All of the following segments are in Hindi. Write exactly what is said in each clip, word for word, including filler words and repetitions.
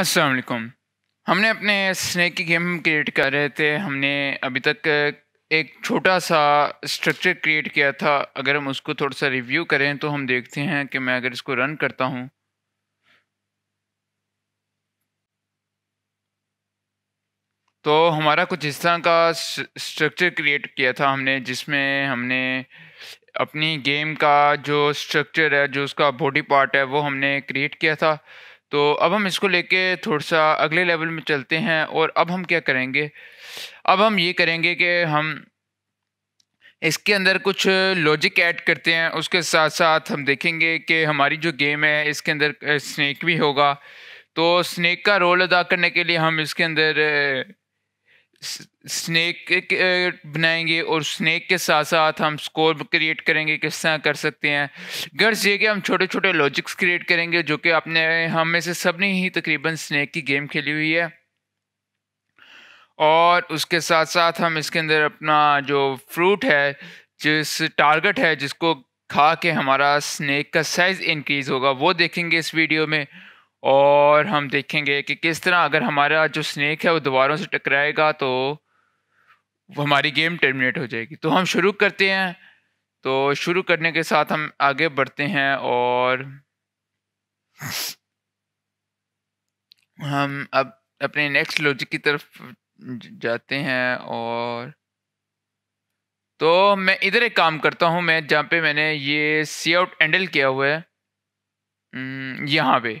अस्सलाम वालेकुम। हमने अपने स्नैक की गेम क्रिएट कर रहे थे। हमने अभी तक एक छोटा सा स्ट्रक्चर क्रिएट किया था। अगर हम उसको थोड़ा सा रिव्यू करें तो हम देखते हैं कि मैं अगर इसको रन करता हूं तो हमारा कुछ इस तरह का स्ट्रक्चर क्रिएट किया था हमने, जिसमें हमने अपनी गेम का जो स्ट्रक्चर है, जो उसका बॉडी पार्ट है, वो हमने क्रिएट किया था। तो अब हम इसको लेके थोड़ा सा अगले लेवल में चलते हैं। और अब हम क्या करेंगे, अब हम ये करेंगे कि हम इसके अंदर कुछ लॉजिक ऐड करते हैं। उसके साथ साथ हम देखेंगे कि हमारी जो गेम है इसके अंदर स्नैक भी होगा। तो स्नैक का रोल अदा करने के लिए हम इसके अंदर स्नैक बनाएंगे और स्नैक के साथ साथ हम स्कोर क्रिएट करेंगे, किस तरह कर सकते हैं। गर्ज ये कि हम छोटे छोटे लॉजिक्स क्रिएट करेंगे, जो कि आपने हम में से सब ने ही तकरीबन स्नैक की गेम खेली हुई है। और उसके साथ साथ हम इसके अंदर अपना जो फ्रूट है, जिस टारगेट है जिसको खा के हमारा स्नैक का साइज़ इंक्रीज़ होगा, वो देखेंगे इस वीडियो में। और हम देखेंगे कि किस तरह अगर हमारा जो स्नैक है वो दीवारों से टकराएगा तो हमारी गेम टर्मिनेट हो जाएगी। तो हम शुरू करते हैं। तो शुरू करने के साथ हम आगे बढ़ते हैं और हम अब अपने नेक्स्ट लॉजिक की तरफ जाते हैं। और तो मैं इधर एक काम करता हूं, मैं जहाँ पे मैंने ये सी आउट हैंडल किया हुआ है, यहाँ पे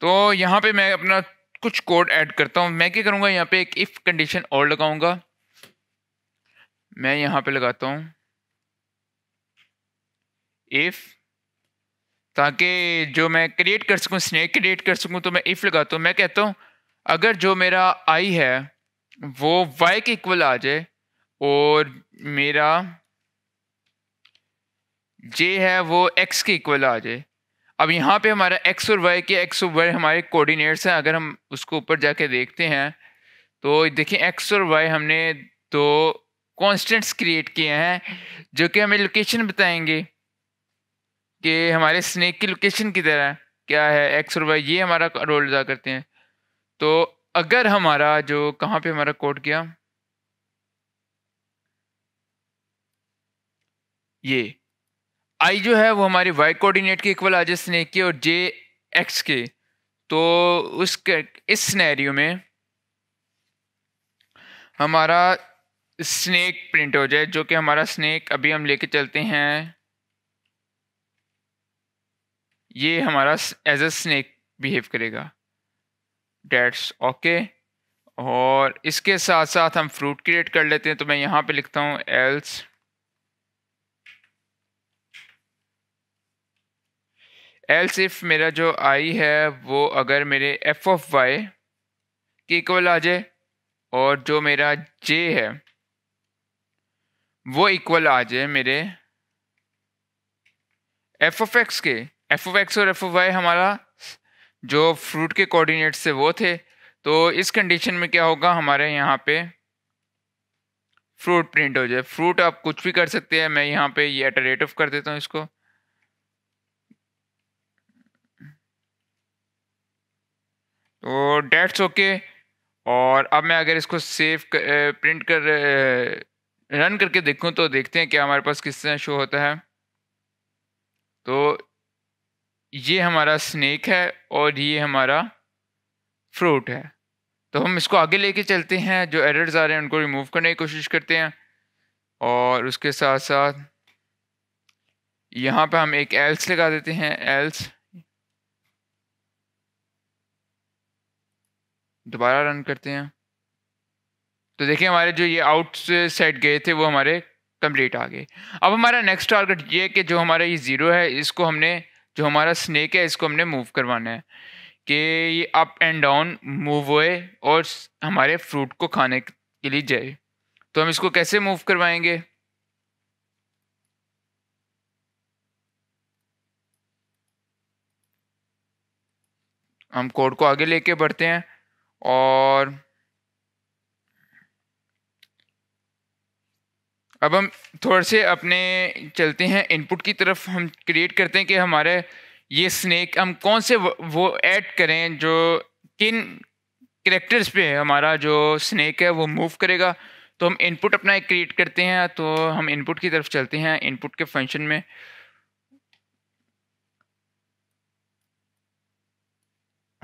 तो यहाँ पे मैं अपना कुछ कोड ऐड करता हूँ। मैं क्या करूँगा, यहाँ पे एक इफ़ कंडीशन और लगाऊंगा। मैं यहाँ पे लगाता हूँ इफ़, ताकि जो मैं क्रिएट कर सकूँ, स्नैक क्रिएट कर सकूँ, तो मैं इफ़ लगाता हूँ। मैं कहता हूँ अगर जो मेरा आई है वो वाई के इक्वल आ जाए और मेरा जे है वो एक्स के इक्वल आ जाए। अब यहाँ पे हमारा एक्स और वाई के एक्स और वाई हमारे कोऑर्डिनेट्स हैं। अगर हम उसको ऊपर जाके देखते हैं तो देखिए एक्स और वाई हमने दो कांस्टेंट्स क्रिएट किए हैं, जो कि हमें लोकेशन बताएंगे कि हमारे स्नैक की लोकेशन की तरह क्या है। एक्स और वाई ये हमारा रोल अदा करते हैं। तो अगर हमारा जो कहाँ पे हमारा कोड गया, ये आई जो है वो हमारी वाई कोऑर्डिनेट के इक्वल आ जाए स्नैक के और जे एक्स के। तो उस इस सिनेरियो में हमारा स्नैक प्रिंट हो जाए, जो कि हमारा स्नैक अभी हम लेके चलते हैं। ये हमारा एज अ स्नैक बिहेव करेगा। That's okay. और इसके साथ साथ हम फ्रूट क्रिएट कर लेते हैं। तो मैं यहाँ पे लिखता हूँ एल्स एल्स इफ मेरा जो आई है वो अगर मेरे एफ ऑफ वाई के इक्वल आ जाए और जो मेरा जे है वो इक्वल आ जाए मेरे एफ ऑफ एक्स के। एफ ऑफ एक्स और एफ ऑफ वाई हमारा जो फ्रूट के कोऑर्डिनेट से वो थे। तो इस कंडीशन में क्या होगा, हमारे यहाँ पे फ्रूट प्रिंट हो जाए। फ्रूट आप कुछ भी कर सकते हैं। मैं यहाँ पे ये इटरेटिव कर देता हूँ इसको। तो डेट्स ओके। और अब मैं अगर इसको सेव कर, प्रिंट कर रन करके देखूं तो देखते हैं क्या हमारे पास किस तरह शो होता है। तो ये हमारा स्नैक है और ये हमारा फ्रूट है। तो हम इसको आगे लेके चलते हैं, जो एरर्स आ रहे हैं उनको रिमूव करने की कोशिश करते हैं। और उसके साथ साथ यहाँ पे हम एक एल्स लगा देते हैं। एल्स दोबारा रन करते हैं तो देखिए हमारे जो ये आउट साइड गए थे वो हमारे कंप्लीट आ गए। अब हमारा नेक्स्ट टारगेट ये है कि जो हमारा ये ज़ीरो है, इसको हमने, जो हमारा स्नैक है, इसको हमने मूव करवाना है कि ये अप एंड डाउन मूव होए और हमारे फ्रूट को खाने के लिए जाए। तो हम इसको कैसे मूव करवाएंगे, हम कोड को आगे लेके बढ़ते हैं। और अब हम थोड़े से अपने चलते हैं इनपुट की तरफ। हम क्रिएट करते हैं कि हमारे ये स्नैक हम कौन से वो ऐड करें जो किन कैरेक्टर्स पे हमारा जो स्नैक है वो मूव करेगा। तो हम इनपुट अपना एक क्रिएट करते हैं, तो हम इनपुट की तरफ चलते हैं। इनपुट के फंक्शन में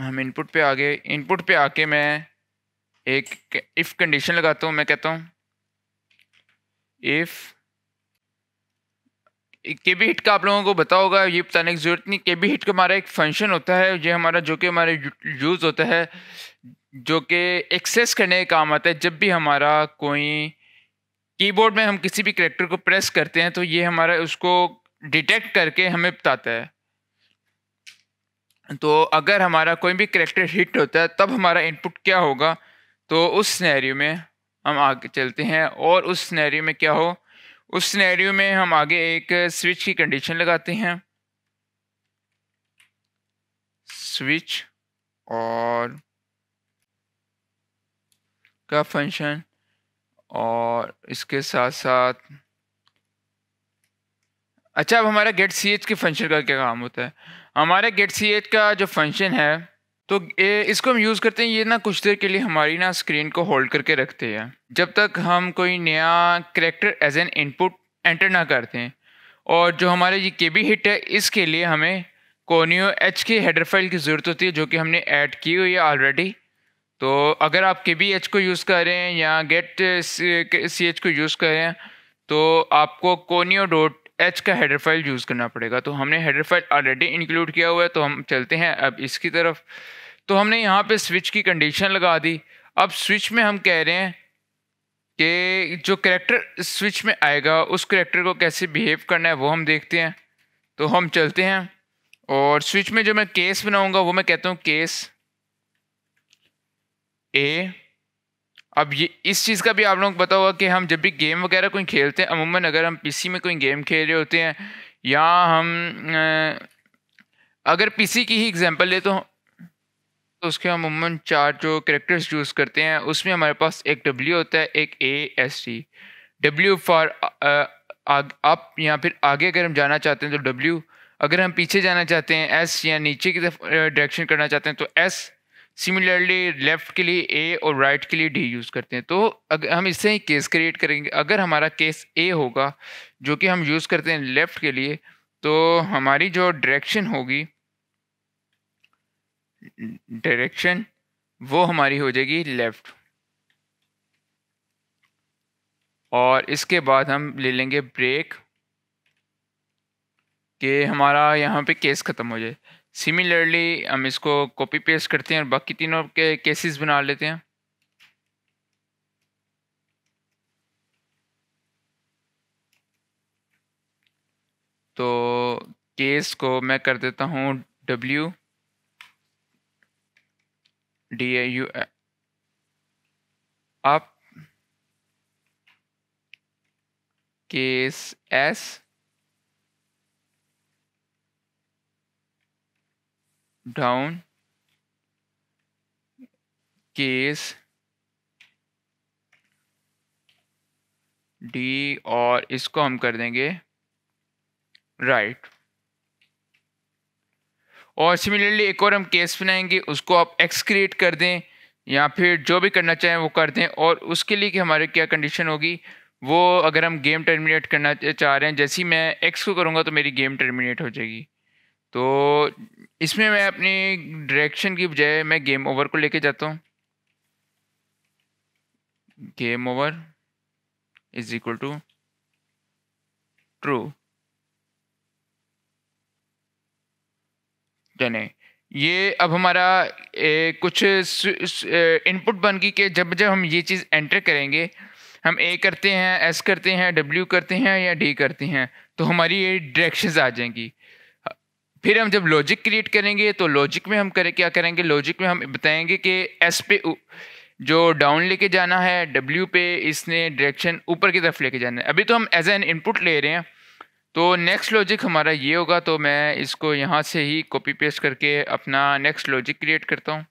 हम इनपुट पे आगे इनपुट पे आके मैं एक इफ़ कंडीशन लगाता हूँ। मैं कहता हूँ इफ़ के बी हिट का आप लोगों को पता होगा, ये बताने की ज़रूरत नहीं। के बी हिट का हमारा एक फंक्शन होता है जो हमारा जो कि हमारा यूज़ होता है, जो कि एक्सेस करने का काम आता है। जब भी हमारा कोई कीबोर्ड में हम किसी भी करैक्टर को प्रेस करते हैं तो ये हमारा उसको डिटेक्ट करके हमें बताता है। तो अगर हमारा कोई भी करैक्टर हिट होता है तब हमारा इनपुट क्या होगा, तो उस सिनेरियो में हम आगे चलते हैं। और उस सिनेरियो में क्या हो, उस सिनेरियो में हम आगे एक स्विच की कंडीशन लगाते हैं। स्विच और का फंक्शन, और इसके साथ साथ अच्छा अब हमारा गेट सी एच के फंक्शन का क्या काम होता है। हमारा गेट सी एच का जो फंक्शन है तो इसको हम यूज़ करते हैं, ये ना कुछ देर के लिए हमारी ना स्क्रीन को होल्ड करके रखते हैं जब तक हम कोई नया character as an input enter ना करते हैं। और जो हमारे ये के बी हिट है इसके लिए हमें कोनियो एच की हेडर फाइल की ज़रूरत होती है जो कि हमने ऐड की हुई है ऑलरेडी। तो अगर आप के बी एच को यूज़ कर रहे हैं या गेट सी एच को यूज़ कर रहे हैं तो आपको कोनियो डॉट एच का हेडर फाइल यूज़ करना पड़ेगा। तो हमने हेडर फाइल ऑलरेडी इंक्लूड किया हुआ है, तो हम चलते हैं अब इसकी तरफ। तो हमने यहाँ पे स्विच की कंडीशन लगा दी। अब स्विच में हम कह रहे हैं कि जो करैक्टर स्विच में आएगा उस करैक्टर को कैसे बिहेव करना है वो हम देखते हैं। तो हम चलते हैं और स्विच में जो मैं केस बनाऊँगा वो मैं कहता हूँ केस ए। अब ये इस चीज़ का भी आप लोगों को पता होगा कि हम जब भी गेम वगैरह कोई खेलते हैं, अमूमन अगर हम पीसी में कोई गेम खेल रहे होते हैं या हम अगर पीसी की ही एग्जांपल ले तो, तो उसके हम अमूमन चार जो कैरेक्टर्स यूज़ करते हैं उसमें हमारे पास एक डब्ल्यू होता है, एक A S T. W for up या फिर आगे अगर हम जाना चाहते हैं तो डब्ल्यू, अगर हम पीछे जाना चाहते हैं एस, या नीचे की तरफ डायरेक्शन करना चाहते हैं तो एस। सिमिलरली लेफ़्ट के लिए ए और राइट right के लिए डी यूज़ करते हैं। तो अगर हम इससे ही केस क्रिएट करेंगे, अगर हमारा केस ए होगा जो कि हम यूज़ करते हैं लेफ़्ट के लिए, तो हमारी जो डायरेक्शन होगी डायरेक्शन वो हमारी हो जाएगी लेफ़्ट। और इसके बाद हम ले लेंगे ब्रेक कि हमारा यहाँ पे केस ख़त्म हो जाए। सिमिलरली हम इसको कॉपी पेस्ट करते हैं और बाकी तीनों के केसेस बना लेते हैं। तो केस को मैं कर देता हूँ W D A U up, case S down, case D, और इसको हम कर देंगे राइट right. और सिमिलरली एक और हम केस बनाएंगे, उसको आप एक्स क्रिएट कर दें या फिर जो भी करना चाहें वो कर दें। और उसके लिए कि हमारे क्या कंडीशन होगी, वो अगर हम गेम टर्मिनेट करना चाह रहे हैं, जैसे ही मैं एक्स को करूँगा तो मेरी गेम टर्मिनेट हो जाएगी। तो इसमें मैं अपनी डायरेक्शन की बजाय मैं गेम ओवर को लेके जाता हूँ। Game over is equal to true. चले ये अब हमारा ए, कुछ इनपुट बन गई कि जब जब हम ये चीज़ एंटर करेंगे, हम ए करते हैं, एस करते हैं, डब्ल्यू करते हैं या डी करते हैं, तो हमारी ये डायरेक्शंस आ जाएंगी। फिर हम जब लॉजिक क्रिएट करेंगे तो लॉजिक में हम करें क्या करेंगे, लॉजिक में हम बताएंगे कि एस पे जो डाउन लेके जाना है, डब्ल्यू पे इसने डायरेक्शन ऊपर की तरफ लेके जाना है। अभी तो हम एज एन इनपुट ले रहे हैं, तो नेक्स्ट लॉजिक हमारा ये होगा। तो मैं इसको यहाँ से ही कॉपी पेस्ट करके अपना नेक्स्ट लॉजिक क्रिएट करता हूँ।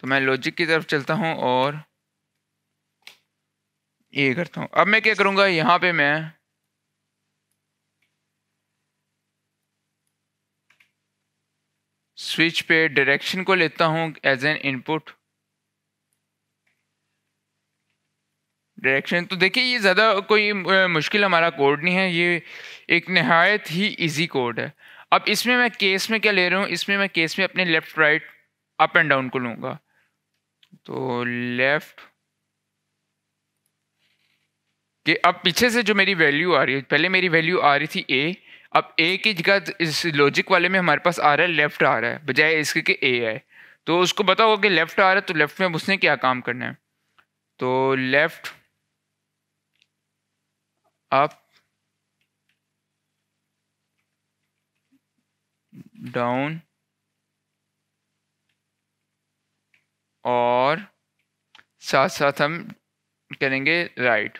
तो मैं लॉजिक की तरफ चलता हूँ और ये करता हूँ। अब मैं क्या करूँगा, यहाँ पे मैं स्विच पे डायरेक्शन को लेता हूँ एज एन इनपुट डायरेक्शन। तो देखिए ये ज़्यादा कोई मुश्किल हमारा कोड नहीं है, ये एक नहायत ही इजी कोड है। अब इसमें मैं केस में क्या ले रहा हूँ, इसमें मैं केस में अपने left right up and down को लूँगा। तो लेफ़्ट कि अब पीछे से जो मेरी वैल्यू आ रही है, पहले मेरी वैल्यू आ रही थी ए, अब ए की जगह इस लॉजिक वाले में हमारे पास आ रहा है लेफ़्ट आ रहा है बजाय इसके कि ए है। तो उसको पता होगा कि लेफ़्ट आ रहा है तो लेफ़्ट में उसने क्या काम करना है। तो लेफ़्ट अप डाउन और साथ साथ हम करेंगे राइट।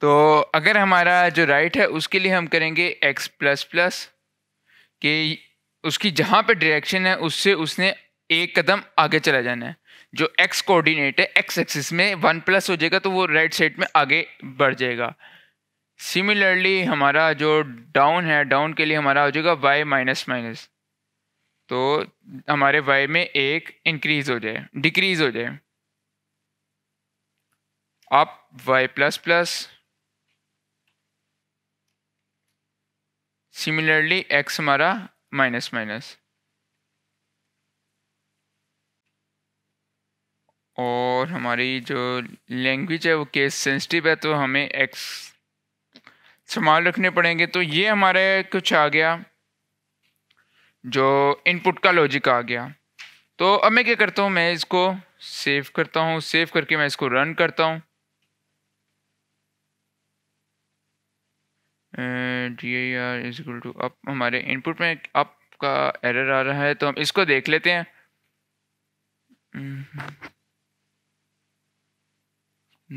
तो अगर हमारा जो राइट है उसके लिए हम करेंगे एक्स प्लस प्लस कि उसकी जहाँ पे डायरेक्शन है उससे उसने एक कदम आगे चला जाना है। जो एक्स कोऑर्डिनेट है एक्स एक्सिस में वन प्लस हो जाएगा तो वो राइट साइड में आगे बढ़ जाएगा। सिमिलरली हमारा जो डाउन है, डाउन के लिए हमारा हो जाएगा वाई माइनस माइनस, तो हमारे वाई में एक इंक्रीज़ हो जाए डिक्रीज़ हो जाए। आप Y plus plus, similarly X हमारा माइनस माइनस और हमारी जो लैंग्वेज है वो केस सेंसिटिव है तो हमें एक्स संभाल रखने पड़ेंगे। तो ये हमारे कुछ आ गया जो इनपुट का लॉजिक आ गया। तो अब मैं क्या करता हूँ, मैं इसको सेव करता हूँ, सेव करके मैं इसको रन करता हूँ। D I R is equal to up, हमारे इनपुट में अप का एरर आ रहा है तो हम इसको देख लेते हैं।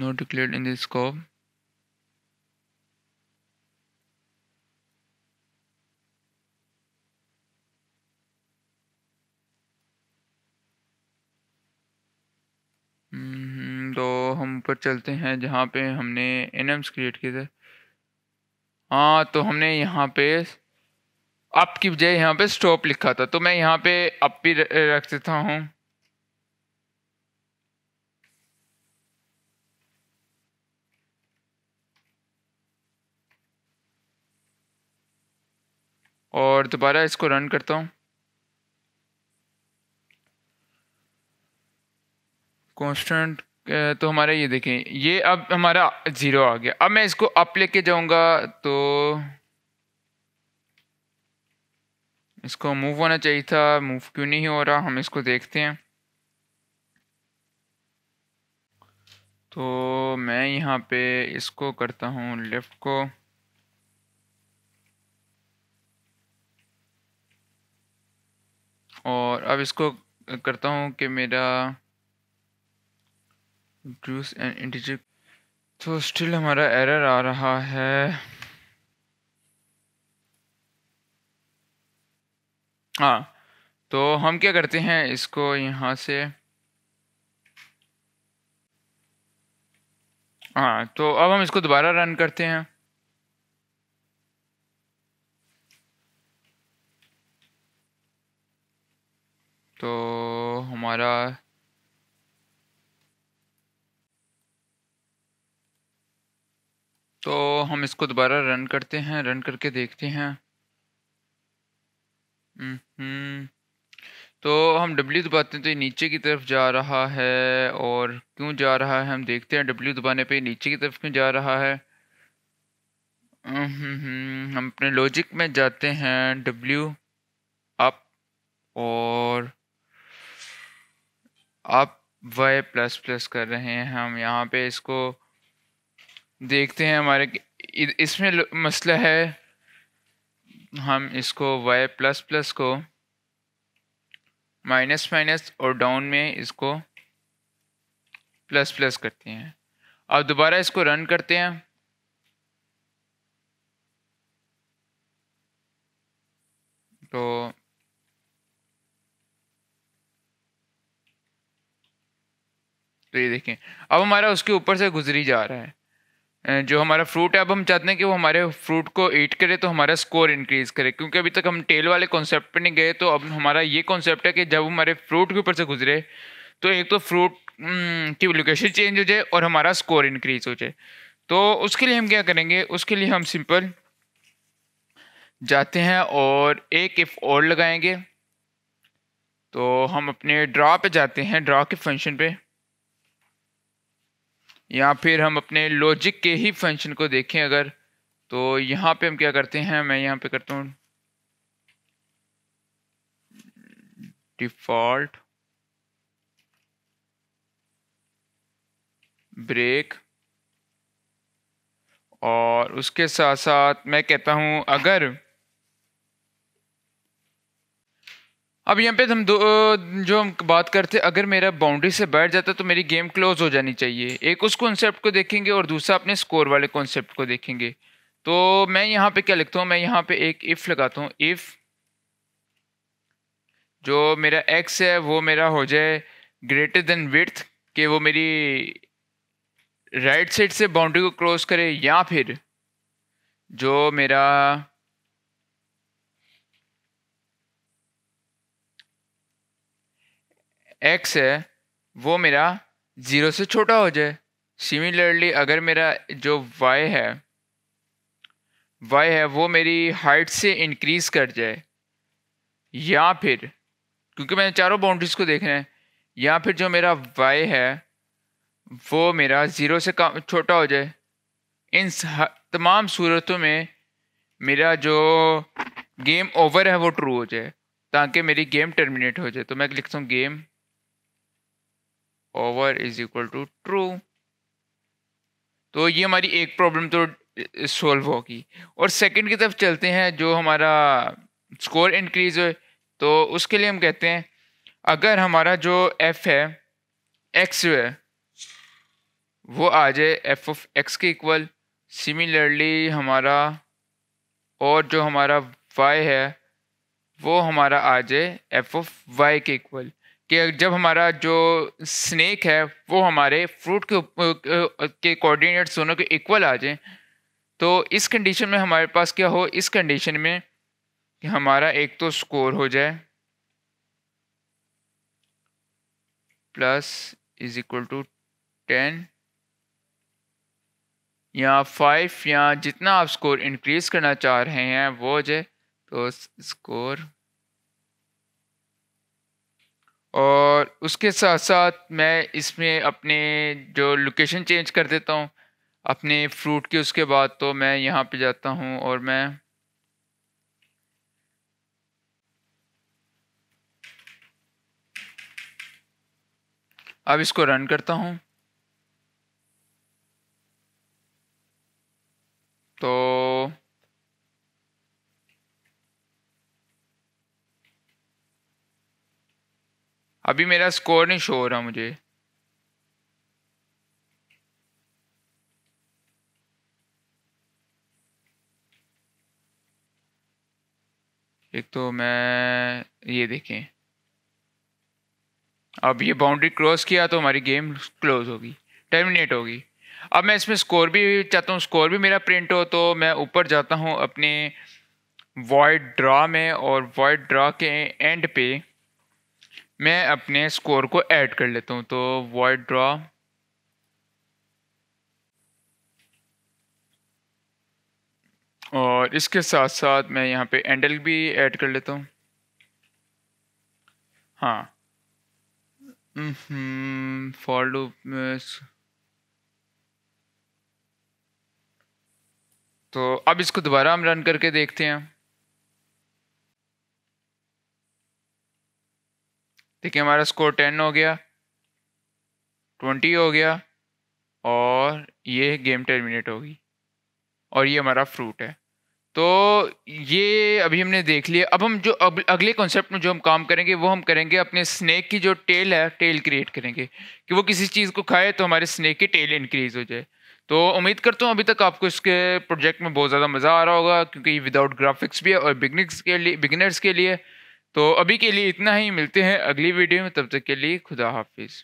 Not declared in this scope, तो हम ऊपर चलते हैं जहाँ पे हमने एनम्स क्रिएट किए थे। हाँ, तो हमने यहाँ पे अप की बजाय यहाँ पे स्टॉप लिखा था तो मैं यहाँ पे अप भी रख देता हूँ। और दोबारा इसको रन करता हूँ। कॉन्स्टेंट तो हमारा ये देखें, ये अब हमारा ज़ीरो आ गया। अब मैं इसको अप लेके जाऊंगा तो इसको मूव होना चाहिए था, मूव क्यों नहीं हो रहा हम इसको देखते हैं। तो मैं यहाँ पे इसको करता हूँ लेफ़्ट को, और अब इसको करता हूँ कि मेरा Reduce and integer। तो स्टिल हमारा एरर आ रहा है। हाँ, तो हम क्या करते हैं, इसको यहाँ से, हाँ तो अब हम इसको दोबारा रन करते हैं। तो हमारा तो हम इसको दोबारा रन करते हैं, रन करके देखते हैं। तो हम डब्ल्यू दबाते हैं तो ये नीचे की तरफ जा रहा है, और क्यों जा रहा है हम देखते हैं। डब्ल्यू दबाने पे नीचे की तरफ क्यों जा रहा है, हम अपने लॉजिक में जाते हैं। डब्ल्यू अप और अप वाई प्लस प्लस कर रहे हैं हम, यहाँ पे इसको देखते हैं। हमारे इसमें मसला है, हम इसको y प्लस प्लस को माइनस माइनस और डाउन में इसको प्लस प्लस करते हैं। अब दोबारा इसको रन करते हैं। तो तो ये देखें अब हमारा उसके ऊपर से गुजरी जा रहा है। जो हमारा फ्रूट है, अब हम चाहते हैं कि वो हमारे फ्रूट को ईट करे तो हमारा स्कोर इंक्रीज़ करे, क्योंकि अभी तक हम टेल वाले कॉन्सेप्ट पे नहीं गए। तो अब हमारा ये कॉन्सेप्ट है कि जब हमारे फ्रूट के ऊपर से गुजरे तो एक तो फ्रूट की लोकेशन चेंज हो जाए और हमारा स्कोर इंक्रीज़ हो जाए। तो उसके लिए हम क्या करेंगे, उसके लिए हम सिंपल जाते हैं और एक इफ़ और लगाएंगे। तो हम अपने ड्रा पे जाते हैं, ड्रा के फंक्शन पे, या फिर हम अपने लॉजिक के ही फंक्शन को देखें अगर, तो यहाँ पे हम क्या करते हैं, मैं यहाँ पे करता हूँ डिफ़ॉल्ट ब्रेक, और उसके साथ साथ मैं कहता हूँ अगर, अब यहाँ पे हम दो जो हम बात करते हैं, अगर मेरा बाउंड्री से बैठ जाता है तो मेरी गेम क्लोज हो जानी चाहिए। एक उस कॉन्सेप्ट को देखेंगे और दूसरा अपने स्कोर वाले कॉन्सेप्ट को देखेंगे। तो मैं यहाँ पे क्या लिखता हूँ, मैं यहाँ पे एक इफ़ लगाता हूँ, इफ़ जो मेरा एक्स है वो मेरा हो जाए ग्रेटर देन विड्थ, कि वो मेरी राइट साइड से बाउंड्री को क्रॉस करे, या फिर जो मेरा एक्स है वो मेरा ज़ीरो से छोटा हो जाए। सिमिलरली अगर मेरा जो वाई है वाई है वो मेरी हाइट से इंक्रीज़ कर जाए, या फिर, क्योंकि मैंने चारों बाउंड्रीज़ को देखना है, या फिर जो मेरा वाई है वो मेरा ज़ीरो से कम छोटा हो जाए। इन तमाम सूरतों में मेरा जो गेम ओवर है वो ट्रू हो जाए, ताकि मेरी गेम टर्मिनेट हो जाए। तो मैं लिखता हूँ game over is equal to true. तो ये हमारी एक प्रॉब्लम तो सोल्व होगी। और सेकंड की तरफ चलते हैं, जो हमारा स्कोर इंक्रीज़ हो, तो उसके लिए हम कहते हैं अगर हमारा जो एफ़ है एक्स जो है वो आ जाए एफ ऑफ एक्स के इक्वल। सिमिलरली हमारा और जो हमारा वाई है वो हमारा आ जाए एफ ऑफ वाई के इक्वल, कि जब हमारा जो स्नेक है वो हमारे फ्रूट के के कोऑर्डिनेट्स दोनों के इक्वल आ जाए। तो इस कंडीशन में हमारे पास क्या हो, इस कंडीशन में कि हमारा एक तो स्कोर हो जाए plus is equal to ten या फाइव, या जितना आप स्कोर इंक्रीज़ करना चाह रहे हैं वो हो जाए। तो स्कोर, और उसके साथ साथ मैं इसमें अपने जो लोकेशन चेंज कर देता हूँ अपने फ्रूट की। उसके बाद तो मैं यहाँ पे जाता हूँ और मैं अब इसको रन करता हूँ। तो अभी मेरा स्कोर नहीं शो हो रहा मुझे। एक तो मैं ये देखें, अब ये बाउंड्री क्रॉस किया तो हमारी गेम क्लोज होगी, टर्मिनेट होगी। अब मैं इसमें स्कोर भी चाहता हूँ, स्कोर भी मेरा प्रिंट हो। तो मैं ऊपर जाता हूँ अपने वॉइड ड्रा में, और वॉइड ड्रा के एंड पे मैं अपने स्कोर को ऐड कर लेता हूँ। तो वॉइड ड्रा और इसके साथ साथ मैं यहाँ पे एंडल भी ऐड कर लेता हूँ। हाँ, फॉर लूप में। तो अब इसको दोबारा हम रन करके देखते हैं। देखिए हमारा स्कोर टेन हो गया, ट्वेंटी हो गया, और ये गेम टर्मिनेट होगी, और ये हमारा फ्रूट है। तो ये अभी हमने देख लिया। अब हम जो अब अगले कॉन्सेप्ट में जो हम काम करेंगे वो हम करेंगे अपने स्नेक की जो टेल है, टेल क्रिएट करेंगे कि वो किसी चीज़ को खाए तो हमारे स्नेक की टेल इंक्रीज़ हो जाए। तो उम्मीद करता हूँ अभी तक आपको इसके प्रोजेक्ट में बहुत ज़्यादा मज़ा आ रहा होगा, क्योंकि ये विदाउट ग्राफिक्स भी है और बिगनर्स के लिए बिगनर्स के लिए तो अभी के लिए इतना ही। मिलते हैं अगली वीडियो में, तब तक के लिए खुदा हाफिज़।